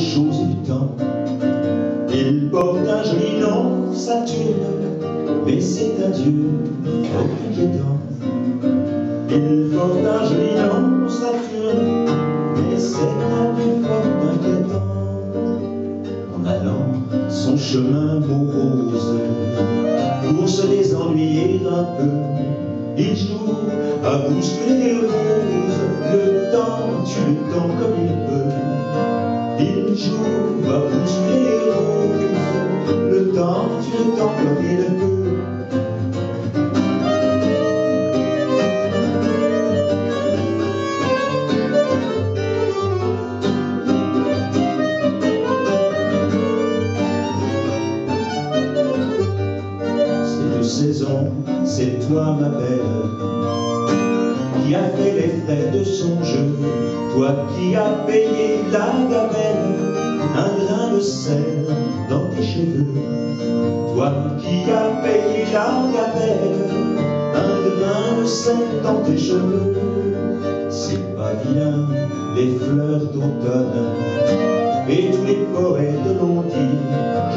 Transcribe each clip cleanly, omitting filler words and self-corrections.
chose évidente. Il porte un joli nom, Saturne, mais c'est un dieu inquiétant. Il porte un joli nom, Saturne, mais c'est un dieu fort inquiétant. En allant son chemin morose, pour se désennuyer un peu, il joue à bousculer le rose, le temps tue le temps comme il peut. Il joue à bousculer le rose, le temps tue le temps comme il peut. C'est de saison, c'est toi ma belle, qui a fait les frais de son jeu, toi qui as payé la gamelle, un grain de sel dans tes cheveux, toi qui as payé la gamelle, un grain de sel dans tes cheveux. C'est pas bien les fleurs d'automne, et tous les poètes l'ont dit,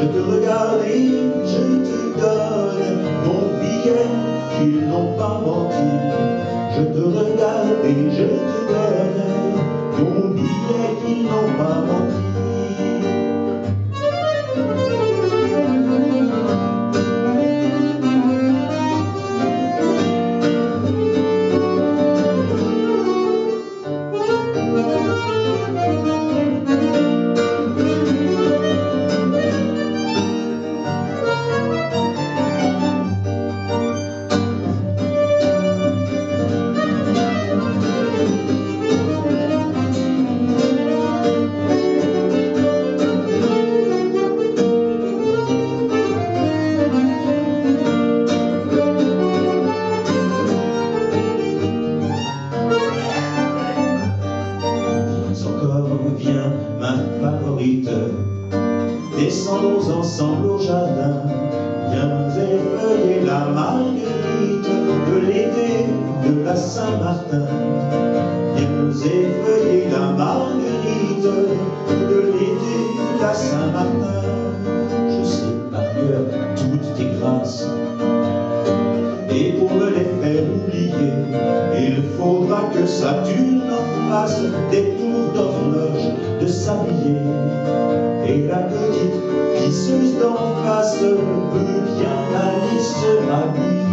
je te regarde et je te donne mon billet. Ils n'ont pas menti, je te regarde et je te donne mon billet, qu'ils n'ont pas descendons ensemble au jardin, viens effeuiller la marguerite de l'été de la Saint-Martin. Viens effeuiller la marguerite de l'été de la Saint-Martin. Je sais par cœur toutes tes grâces, et pour me les faire oublier, il faudra que Saturne en fasse des tours d'horloge de s'habiller. Et la petite pisseuse d'en face peut bien aller se rhabiller.